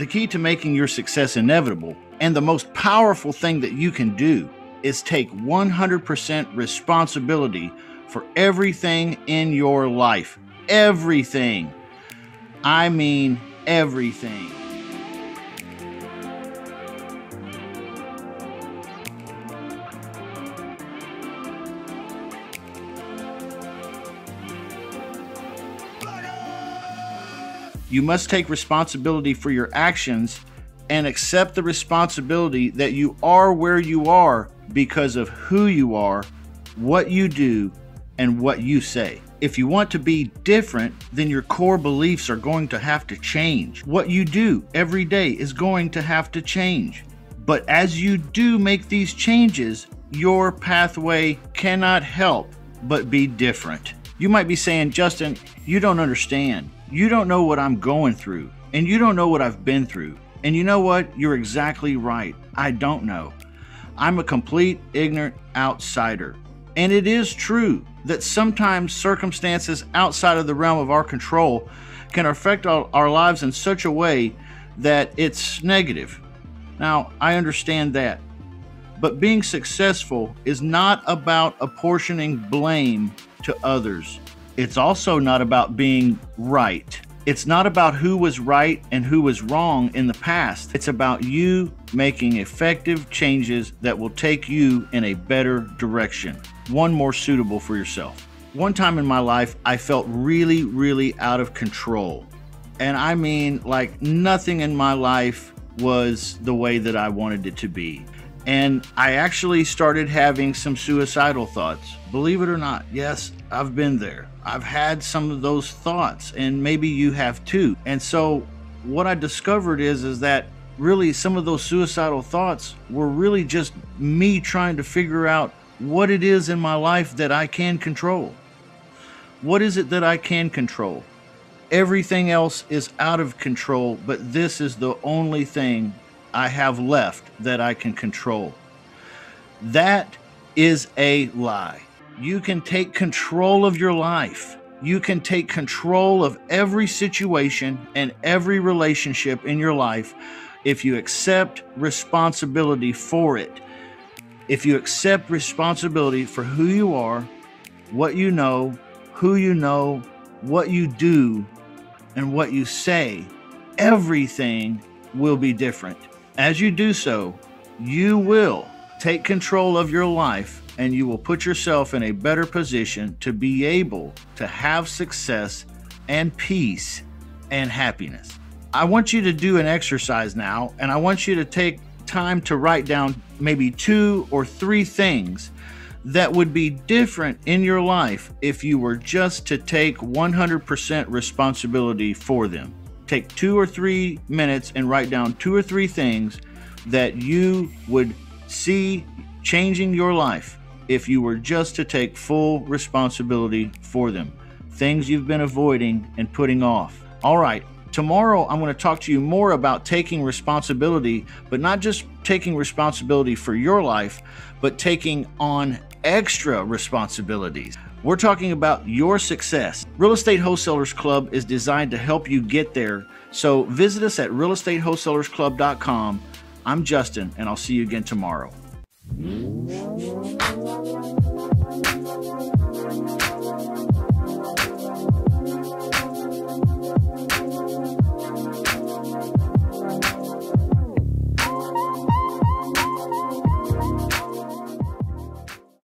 The key to making your success inevitable and the most powerful thing that you can do is take 100% responsibility for everything in your life. Everything. I mean everything. You must take responsibility for your actions and accept the responsibility that you are where you are because of who you are, what you do, and what you say. If you want to be different, then your core beliefs are going to have to change. What you do every day is going to have to change. But as you do make these changes, your pathway cannot help but be different. You might be saying, Justin, you don't understand. You don't know what I'm going through, and you don't know what I've been through. And you know what? You're exactly right. I don't know. I'm a complete ignorant outsider. And it is true that sometimes circumstances outside of the realm of our control can affect our lives in such a way that it's negative. Now, I understand that. But being successful is not about apportioning blame to others. It's also not about being right. It's not about who was right and who was wrong in the past. It's about you making effective changes that will take you in a better direction, one more suitable for yourself. One time in my life, I felt really, really out of control. And I mean, like nothing in my life was the way that I wanted it to be. And I actually started having some suicidal thoughts. Believe it or not, yes, I've been there. I've had some of those thoughts, and maybe you have too. And so what I discovered is that really some of those suicidal thoughts were really just me trying to figure out what it is in my life that I can control. What is it that I can control? Everything else is out of control, but this is the only thing I have left that I can control. That is a lie. You can take control of your life. You can take control of every situation and every relationship in your life if you accept responsibility for it. If you accept responsibility for who you are, what you know, who you know, what you do, and what you say, everything will be different. As you do so, you will take control of your life and you will put yourself in a better position to be able to have success and peace and happiness. I want you to do an exercise now, and I want you to take time to write down maybe 2 or 3 things that would be different in your life if you were just to take 100% responsibility for them. Take 2 or 3 minutes and write down 2 or 3 things that you would see changing your life if you were just to take full responsibility for them. Things you've been avoiding and putting off. All right, tomorrow I'm going to talk to you more about taking responsibility, but not just taking responsibility for your life, but taking on extra responsibilities. We're talking about your success. Real Estate Wholesalers Club is designed to help you get there. So visit us at realestatewholesalersclub.com. I'm Justin, and I'll see you again tomorrow.